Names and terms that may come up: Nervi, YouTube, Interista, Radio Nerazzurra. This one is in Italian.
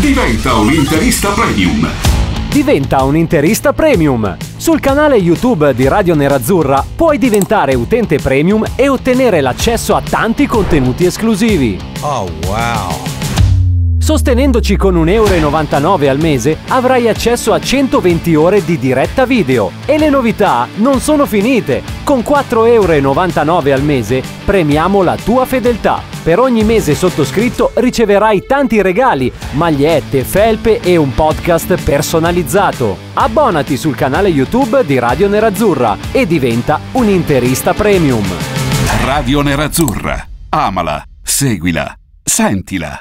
Diventa un interista premium. Diventa un interista premium. Sul canale YouTube di Radio Nerazzurra puoi diventare utente premium e ottenere l'accesso a tanti contenuti esclusivi. Oh wow! Sostenendoci con 1,99 € al mese avrai accesso a 120 ore di diretta video. E le novità non sono finite! Con 4,99 € al mese premiamo la tua fedeltà. Per ogni mese sottoscritto riceverai tanti regali, magliette, felpe e un podcast personalizzato. Abbonati sul canale YouTube di Radio Nerazzurra e diventa un interista premium. Radio Nerazzurra. Amala, seguila, sentila.